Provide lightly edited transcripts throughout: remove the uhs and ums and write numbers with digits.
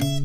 Cause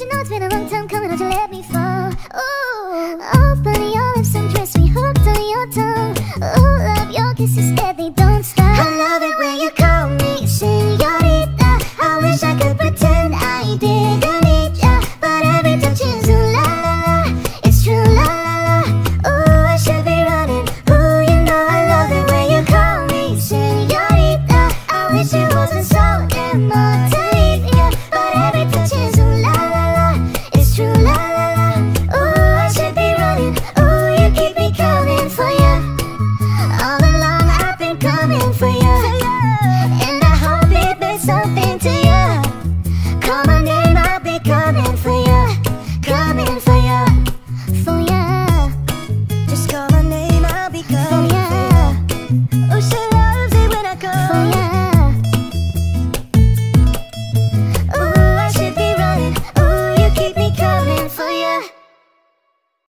you know it's been a long time coming, don't you let